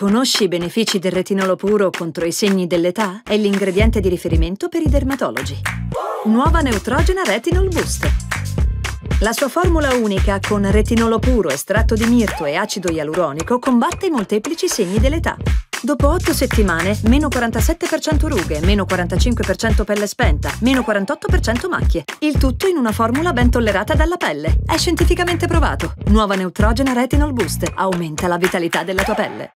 Conosci i benefici del retinolo puro contro i segni dell'età? È l'ingrediente di riferimento per i dermatologi. Nuova Neutrogena Retinol Boost. La sua formula unica con retinolo puro, estratto di mirto e acido ialuronico combatte i molteplici segni dell'età. Dopo 8 settimane, meno 47% rughe, meno 45% pelle spenta, meno 48% macchie. Il tutto in una formula ben tollerata dalla pelle. È scientificamente provato. Nuova Neutrogena Retinol Boost. Aumenta la vitalità della tua pelle.